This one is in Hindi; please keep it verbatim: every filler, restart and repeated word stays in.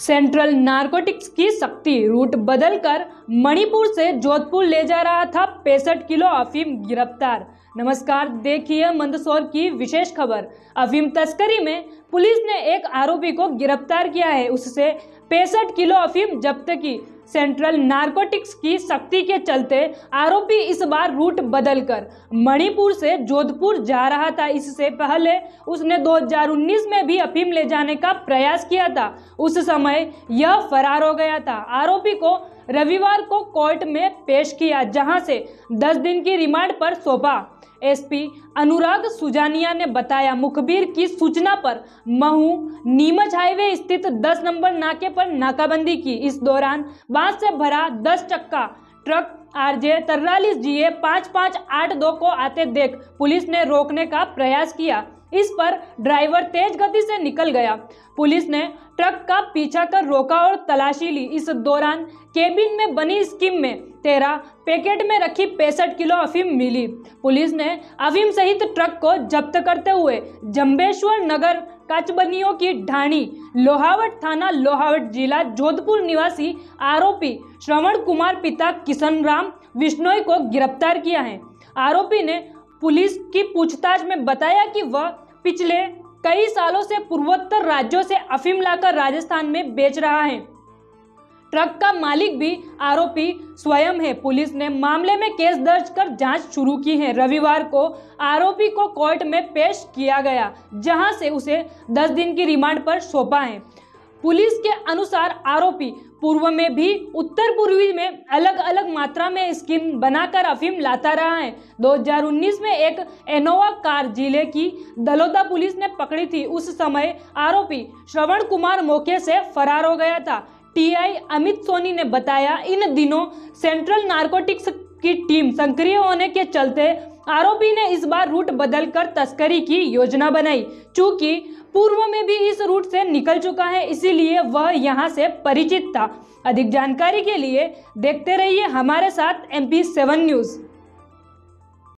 सेंट्रल नार्कोटिक्स की शक्ति रूट बदलकर मणिपुर से जोधपुर ले जा रहा था। पैंसठ किलो अफीम गिरफ्तार। नमस्कार, देखिए मंदसौर की विशेष खबर। अफीम तस्करी में पुलिस ने एक आरोपी को गिरफ्तार किया है, उससे पैंसठ किलो अफीम जब्त की। सेंट्रल नार्कोटिक्स की शक्ति के चलते आरोपी इस बार रूट बदलकर मणिपुर से जोधपुर जा रहा था। इससे पहले उसने दो हज़ार उन्नीस में भी अफीम ले जाने का प्रयास किया था, उस समय यह फरार हो गया था। आरोपी को रविवार को कोर्ट में पेश किया, जहां से दस दिन की रिमांड पर सौंपा। एसपी अनुराग सुजानिया ने बताया, मुखबिर की सूचना पर महू नीमच हाईवे स्थित दस नंबर नाके पर नाकाबंदी की। इस दौरान बांस से भरा दस चक्का ट्रक आरजे तैंतालीस जीए पाँच पाँच आठ दो को आते देख पुलिस ने रोकने का प्रयास किया। इस पर ड्राइवर तेज गति से निकल गया। पुलिस ने ट्रक का पीछा कर रोका और तलाशी ली। इस दौरान केबिन में बनी स्कीम में तेरह पैकेट में रखी पैंसठ किलो अफीम मिली। पुलिस ने अफीम सहित ट्रक को जब्त करते हुए जम्बेश्वर नगर, कच्चबनियों की ढानी, लोहावट थाना, लोहावट जिला जोधपुर निवासी आरोपी श्रवण कुमार पिता किशन राम विश्नोई को गिरफ्तार किया है। आरोपी ने पुलिस की पूछताछ में बताया कि वह पिछले कई सालों से पूर्वोत्तर राज्यों से अफीम लाकर राजस्थान में बेच रहा है। ट्रक का मालिक भी आरोपी स्वयं है। पुलिस ने मामले में केस दर्ज कर जांच शुरू की है। रविवार को आरोपी को कोर्ट में पेश किया गया, जहां से उसे दस दिन की रिमांड पर सौंपा है। पुलिस के अनुसार आरोपी पूर्व में भी उत्तर पूर्वी में अलग अलग मात्रा में स्कीम बनाकर अफीम लाता रहा है। दो हज़ार उन्नीस में एक इनोवा कार जिले की दलोदा पुलिस ने पकड़ी थी। उस समय आरोपी श्रवण कुमार मौके से फरार हो गया था। टीआई अमित सोनी ने बताया, इन दिनों सेंट्रल नार्कोटिक्स की टीम सक्रिय होने के चलते आरोपी ने इस बार रूट बदलकर तस्करी की योजना बनाई। चूंकि पूर्व में भी इस रूट से निकल चुका है, इसीलिए वह यहां से परिचित था। अधिक जानकारी के लिए देखते रहिए हमारे साथ एम पी सेवन न्यूज़।